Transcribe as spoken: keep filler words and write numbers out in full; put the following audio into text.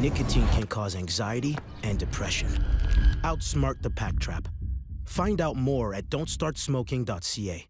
Nicotine can cause anxiety and depression. Outsmart the pack trap. Find out more at don't start smoking dot c a.